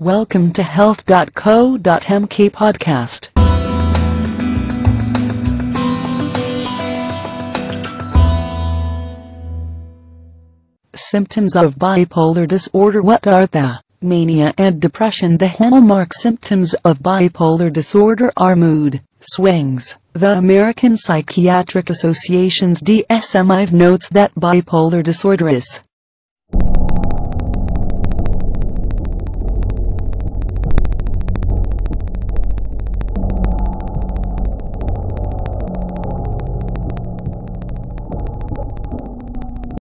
Welcome to health.co.mk podcast. Symptoms of bipolar disorder. What are they? Mania and depression. The hallmark symptoms of bipolar disorder are mood swings. The American Psychiatric Association's DSM-5 notes that bipolar disorder is